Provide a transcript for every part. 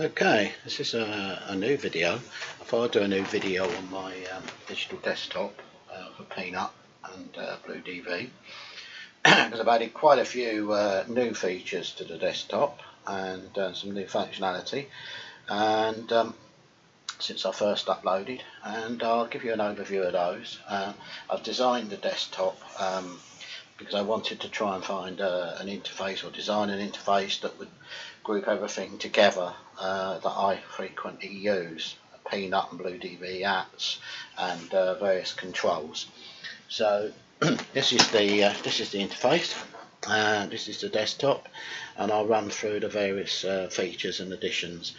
Okay, this is a new video. I thought I'd do a new video on my digital desktop for Peanut and BlueDV because I've added quite a few new features to the desktop and some new functionality, and since I first uploaded, and I'll give you an overview of those. I've designed the desktop because I wanted to try and find an interface, or design an interface that would group everything together that I frequently use, Peanut and BlueDV apps and various controls. So this is the interface, and this is the desktop, and I'll run through the various features and additions.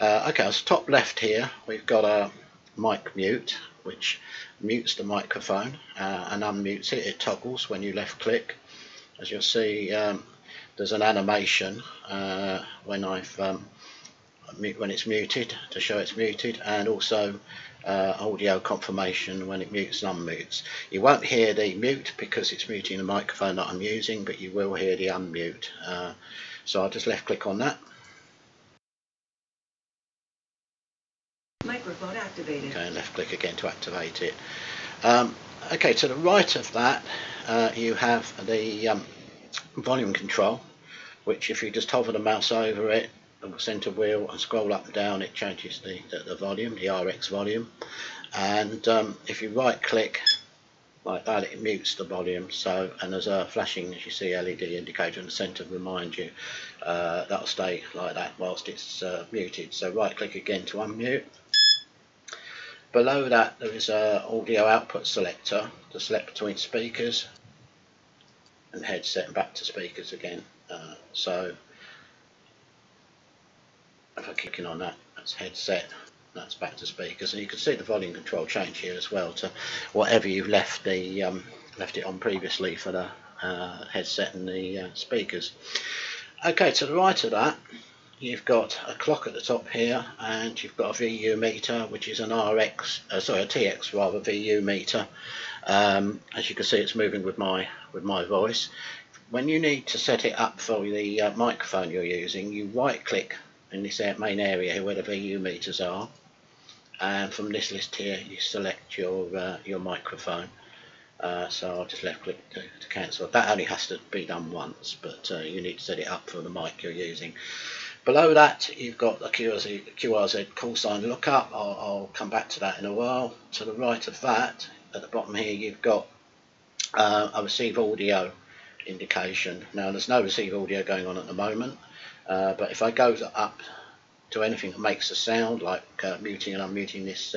Okay, so top left here we've got a mic mute, which mutes the microphone and unmutes it. It toggles when you left click. As you'll see, there's an animation when it's muted to show it's muted, and also audio confirmation when it mutes and unmutes. You won't hear the mute because it's muting the microphone that I'm using, but you will hear the unmute. So I'll just left click on that. Microphone activated. Okay, left click again to activate it. Okay, to the right of that you have the volume control, which if you just hover the mouse over it, the center wheel, and scroll up and down, it changes the volume, the RX volume. And if you right click like that, it mutes the volume. So, and there's a flashing, as you see, LED indicator in the centre, remind you that'll stay like that whilst it's muted. So right click again to unmute. Below that there is a audio output selector to select between speakers and headset, and back to speakers again. So if I click in on that, that's headset, that's back to speakers, and you can see the volume control change here as well to whatever you've left the left it on previously for the headset and the speakers. Okay, to the right of that you've got a clock at the top here, and you've got a VU meter, which is an RX, sorry, a TX rather, VU meter. As you can see, it's moving with my voice. When you need to set it up for the microphone you're using, you right click in this main area here where the VU meters are, and from this list here you select your microphone. So I'll just left click to cancel. That only has to be done once, but you need to set it up for the mic you're using. Below that you've got the QRZ call sign lookup. I'll come back to that in a while. To the right of that, at the bottom here, you've got a receive audio indication. Now there's no receive audio going on at the moment, but if I go up to anything that makes a sound, like muting and unmuting this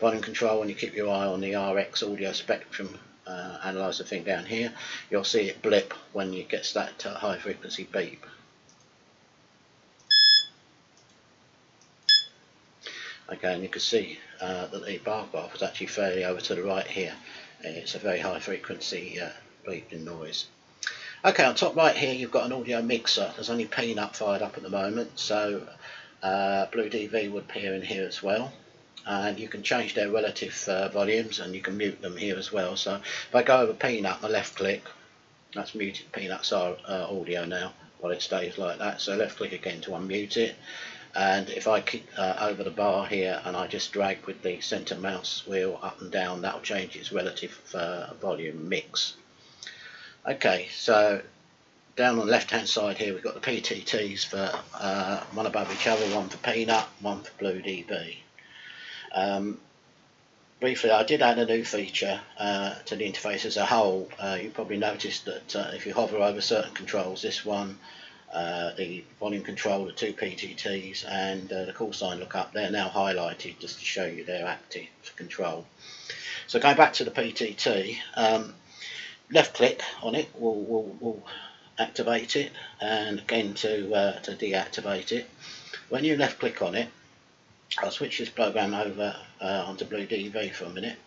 volume control, and you keep your eye on the RX audio spectrum analyzer thing down here, you'll see it blip when it gets that high frequency beep. Okay, and you can see that the bar graph was actually fairly over to the right here. It's a very high frequency bleeping noise. Okay, on top right here you've got an audio mixer. There's only Peanut fired up at the moment, so BlueDV would appear in here as well, and you can change their relative volumes, and you can mute them here as well. So if I go over Peanut and left click, that's muted Peanut's audio now while it stays like that, so left click again to unmute it. And if I keep over the bar here and I just drag with the center mouse wheel up and down, that'll change its relative volume mix. Okay, so down on the left hand side here we've got the PTTs for one above each other, one for Peanut, one for BlueDV. Briefly, I did add a new feature to the interface as a whole. You probably noticed that if you hover over certain controls, this one, the volume control, the two PTTs and the call sign lookup, they're now highlighted just to show you they're active for control. So going back to the PTT, left click on it will activate it, and again to deactivate it. When you left click on it, I'll switch this program over onto BlueDV for a minute,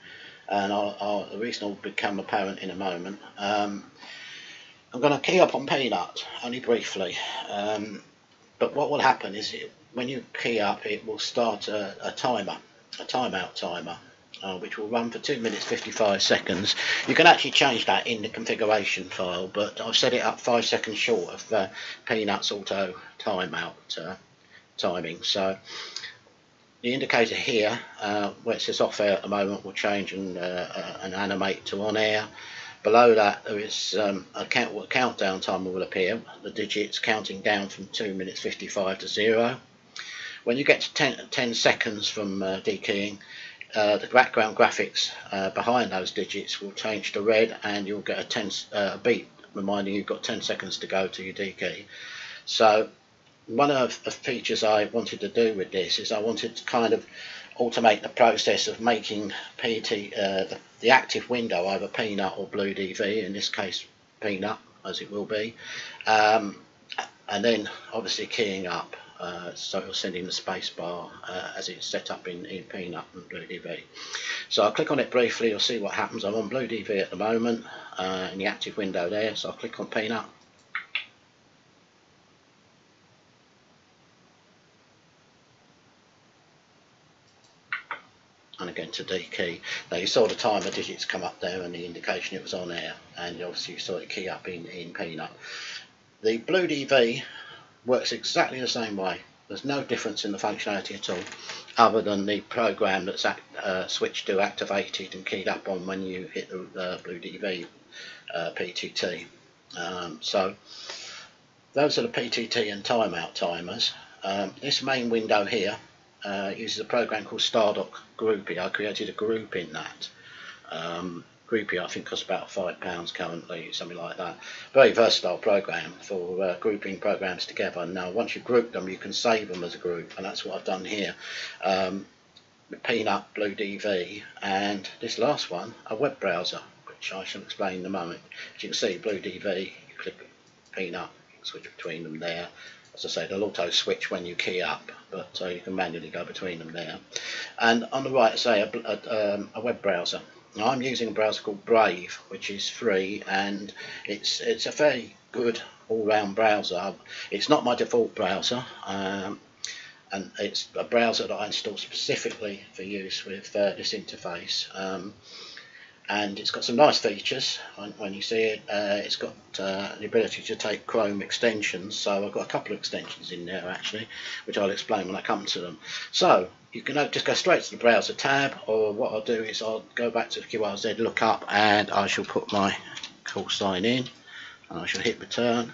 and the reason will become apparent in a moment. I'm going to key up on Peanut only briefly, but what will happen is when you key up, it will start a timeout timer, which will run for 2 minutes 55 seconds. You can actually change that in the configuration file, but I've set it up 5 seconds short of Peanut's auto timeout timing. So the indicator here, where it says off air at the moment, will change and animate to on air. Below that there is a countdown timer will appear, the digits counting down from 2 minutes 55 to 0. When you get to 10 seconds from dekeying, the background graphics behind those digits will change to red, and you'll get a 10 beat reminding you've got 10 seconds to go to your dekey. So one of the features I wanted to do with this is I wanted to kind of automate the process of making PT the active window either Peanut or BlueDV, in this case Peanut as it will be, and then obviously keying up, so it'll send in the space bar as it's set up in Peanut and BlueDV. So I'll click on it briefly, you'll see what happens. I'm on BlueDV at the moment in the active window there, so I'll click on Peanut. And again to dekey. Now you saw the timer digits come up there and the indication it was on air, and obviously you saw it key up in Peanut. The BlueDV works exactly the same way. There's no difference in the functionality at all, other than the program that's switched to activated and keyed up on when you hit the BlueDV PTT. So those are the PTT and timeout timers. This main window here uses a program called Stardock Groupy. I created a group in that. Groupy I think costs about £5 currently, something like that. Very versatile program for grouping programs together. Now once you group them you can save them as a group, and that's what I've done here. Peanut, BlueDV, and this last one, a web browser, which I shall explain in a moment. As you can see, BlueDV, you click Peanut, you can switch between them there. As I say, they'll auto switch when you key up, but you can manually go between them there. And on the right, say a web browser. Now, I'm using a browser called Brave, which is free, and it's a very good all-round browser. It's not my default browser, and it's a browser that I installed specifically for use with this interface. And it's got some nice features when you see it. It's got the ability to take Chrome extensions, so I've got a couple of extensions in there actually, which I'll explain when I come to them. So you can just go straight to the browser tab, or what I'll do is I'll go back to QRZ lookup, and I shall put my call sign in, and I shall hit return,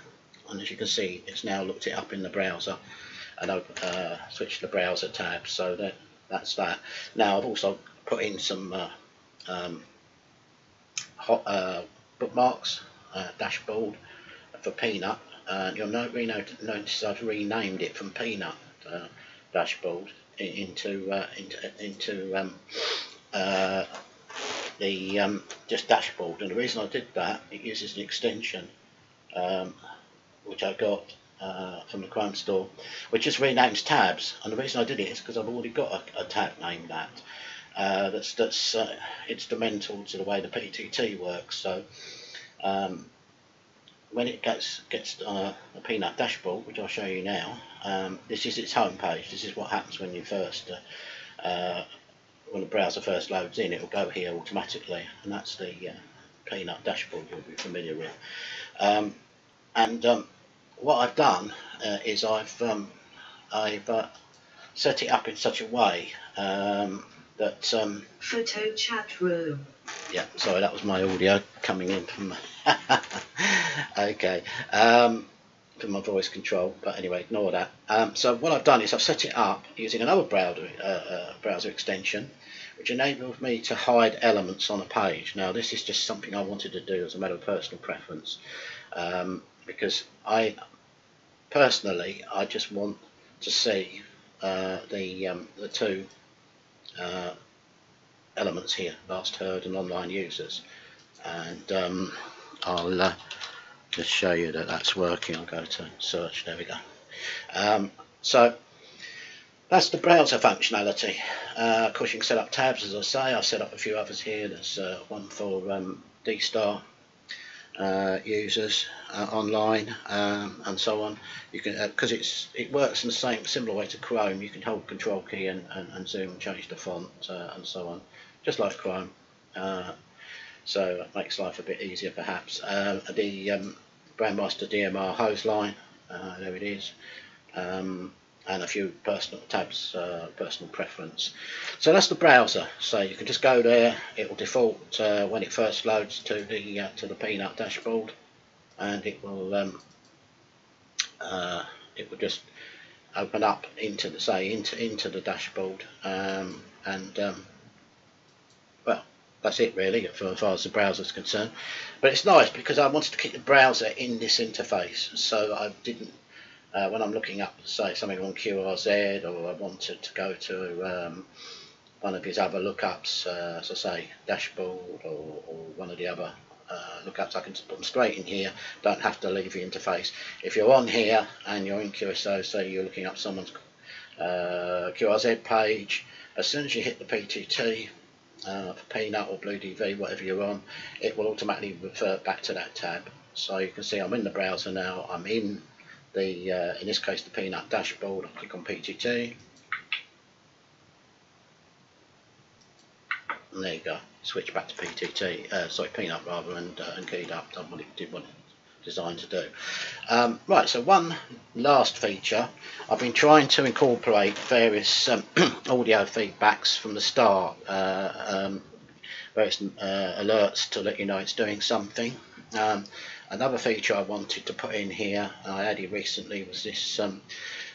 and as you can see it's now looked it up in the browser, and I've switched to the browser tab. So that's that. Now I've also put in some bookmarks dashboard for Peanut. You'll notice I've renamed it from Peanut dashboard into just dashboard. And the reason I did that, it uses an extension which I got from the Chrome store, which just renames tabs. And the reason I did it is because I've already got a tab named that. That's instrumental to the way the PTT works. So when it gets the Peanut dashboard, which I'll show you now, this is its home page. This is what happens when you first when the browser first loads in. It will go here automatically, and that's the Peanut dashboard you'll be familiar with. What I've done is I've set it up in such a way that photo chat room. Yeah, sorry, that was my audio coming in from okay, from my voice control, but anyway, ignore that. So what I've done is I've set it up using another browser extension, which enables me to hide elements on a page. Now this is just something I wanted to do as a matter of personal preference, because I just want to see the two elements here, last heard and online users, and I'll just show you that that's working. I'll go to search, there we go. So that's the browser functionality. Of course you can set up tabs, as I say. I've set up a few others here. There's one for D Star users online, and so on. You can, because it works in the similar way to Chrome, you can hold control key and zoom and change the font and so on, just like Chrome. So it makes life a bit easier perhaps. The Brandmeister DMR hose line, there it is. and a few personal tabs, personal preference. So that's the browser. So you can just go there. It will default when it first loads to the Peanut dashboard, and it will just open up into the into the dashboard, well, that's it really as far as the browser is concerned. But it's nice because I wanted to keep the browser in this interface, so I didn't when I'm looking up, say, something on QRZ, or I wanted to go to one of his other lookups, so say dashboard or one of the other lookups, I can just put them straight in here, don't have to leave the interface. If you're on here and you're in QSO, so you're looking up someone's QRZ page, as soon as you hit the PTT for Peanut or BlueDV, whatever you're on, it will automatically revert back to that tab. So you can see I'm in the browser now, I'm in the in this case the Peanut dashboard. I click on PTT and there you go, switch back to PTT, sorry, Peanut rather, and keyed up, done what it did, what it was designed to do. Right, so one last feature, I've been trying to incorporate various audio feedbacks from the start, various alerts to let you know it's doing something. Another feature I wanted to put in here, I added recently, was this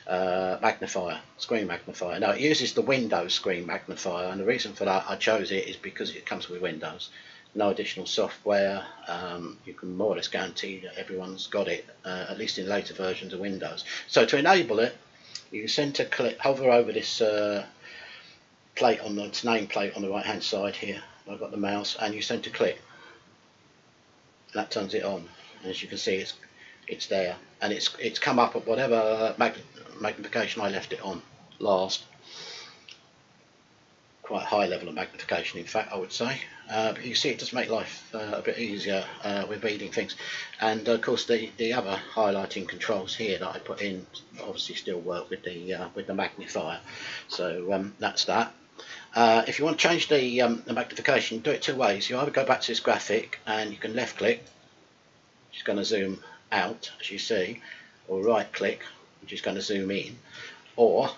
magnifier, screen magnifier. Now it uses the Windows screen magnifier, and the reason for that I chose it is because it comes with Windows, no additional software. You can more or less guarantee that everyone's got it, at least in later versions of Windows. So to enable it, you tend to click, hover over this plate on its name plate on the right hand side here. I've got the mouse, and you tend to click. That turns it on. As you can see, it's there, and it's come up at whatever magnification I left it on last. Quite high level of magnification, in fact, I would say. But you see, it does make life a bit easier with reading things. And of course, the other highlighting controls here that I put in obviously still work with the magnifier. So that's that. If you want to change the magnification, do it two ways. You either go back to this graphic and you can left click, which is going to zoom out as you see, or right click, which is going to zoom in, or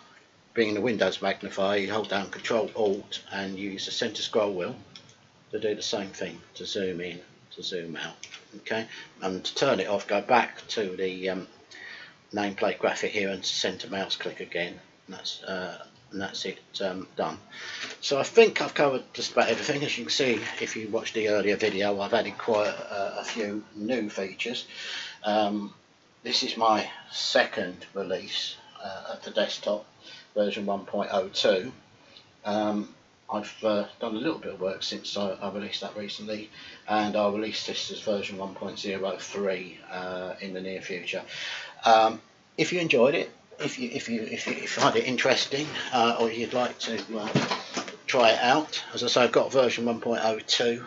being the Windows magnifier, you hold down Control Alt and use the center scroll wheel to do the same thing, to zoom in, to zoom out. Okay, and to turn it off, go back to the nameplate graphic here and center mouse click again. And that's it, done. So I think I've covered just about everything. As you can see, if you watched the earlier video, I've added quite a few new features. This is my second release of the desktop, version 1.02. I've done a little bit of work since I released that recently, and I'll release this as version 1.03 in the near future. If you enjoyed it, if you find it interesting, or you'd like to try it out, as I say, I've got version 1.02.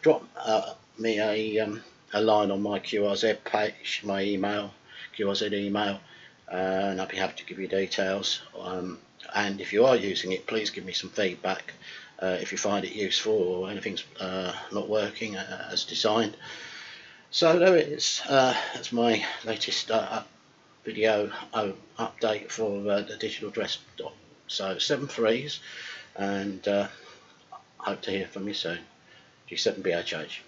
Drop me a line on my QRZ page, my email, QRZ email, and I'll be happy to give you details. And if you are using it, please give me some feedback if you find it useful or anything's not working as designed. So there it is. That's my latest video update for the digital desktop. So 7 threes, and hope to hear from you soon. G7BHH.